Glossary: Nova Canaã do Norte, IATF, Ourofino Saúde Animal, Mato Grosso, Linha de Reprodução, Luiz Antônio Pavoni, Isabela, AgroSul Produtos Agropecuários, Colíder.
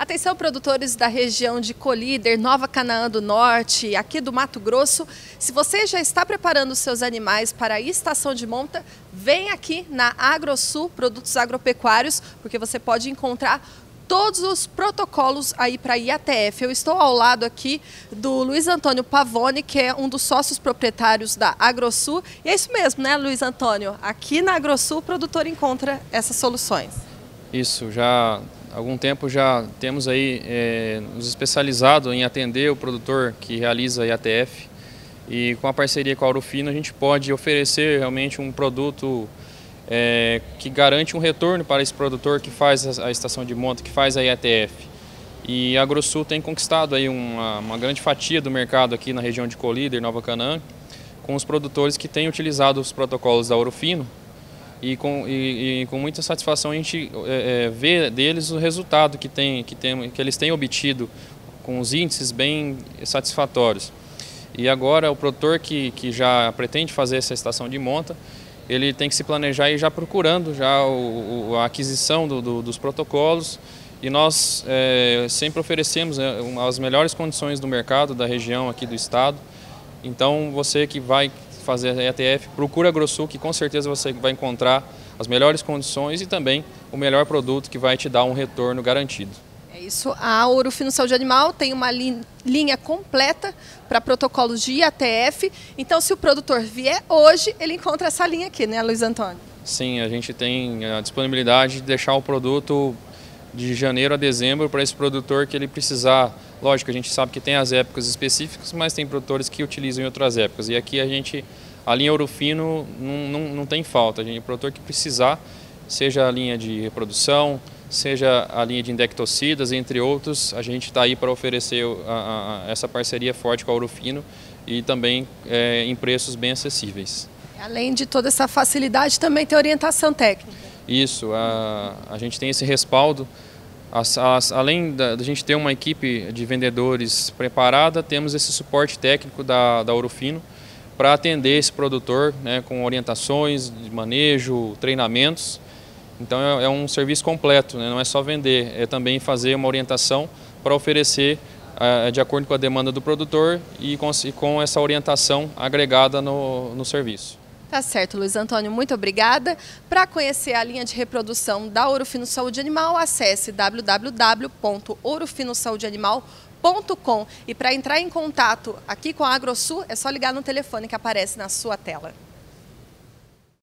Atenção, produtores da região de Colíder, Nova Canaã do Norte, aqui do Mato Grosso. Se você já está preparando seus animais para a estação de monta, vem aqui na AgroSul Produtos Agropecuários, porque você pode encontrar todos os protocolos aí para a IATF. Eu estou ao lado aqui do Luiz Antônio Pavoni, que é um dos sócios proprietários da AgroSul. E é isso mesmo, né, Luiz Antônio? Aqui na AgroSul o produtor encontra essas soluções. Isso, já há algum tempo já temos aí nos especializado em atender o produtor que realiza a IATF. E com a parceria com a Ourofino a gente pode oferecer realmente um produto que garante um retorno para esse produtor que faz a estação de monta, que faz a IATF. E a AgroSul tem conquistado aí uma grande fatia do mercado aqui na região de Colíder, Nova Canaã, com os produtores que têm utilizado os protocolos da Ourofino, e com muita satisfação a gente vê deles o resultado que eles têm obtido, com os índices bem satisfatórios. E agora o produtor que já pretende fazer essa estação de monta, ele tem que se planejar e já procurando já a aquisição dos protocolos. E nós sempre oferecemos as melhores condições do mercado, da região aqui do estado. Então você que vai fazer a IATF, procura a AgroSul, que com certeza você vai encontrar as melhores condições e também o melhor produto que vai te dar um retorno garantido. É isso, a Ourofino Saúde Animal tem uma linha completa para protocolos de IATF, então se o produtor vier hoje, ele encontra essa linha aqui, né, Luiz Antônio? Sim, a gente tem a disponibilidade de deixar o produto de janeiro a dezembro para esse produtor que ele precisar. Lógico, a gente sabe que tem as épocas específicas, mas tem produtores que utilizam em outras épocas. E aqui a linha Ourofino não tem falta. O produtor que precisar, seja a linha de reprodução, seja a linha de indectocidas, entre outros, a gente está aí para oferecer essa parceria forte com a Ourofino e também em preços bem acessíveis. Além de toda essa facilidade, também tem orientação técnica. Isso, a gente tem esse respaldo. Além da gente ter uma equipe de vendedores preparada, temos esse suporte técnico da Ourofino para atender esse produtor, né, com orientações de manejo, treinamentos. Então é um serviço completo, né? Não é só vender, é também fazer uma orientação para oferecer de acordo com a demanda do produtor e com essa orientação agregada no serviço. Tá certo, Luiz Antônio, muito obrigada. Para conhecer a linha de reprodução da Ourofino Saúde Animal, acesse www.ourofinosaúdeanimal.com. E para entrar em contato aqui com a AgroSul, é só ligar no telefone que aparece na sua tela.